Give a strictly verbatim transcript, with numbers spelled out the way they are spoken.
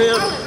Yeah.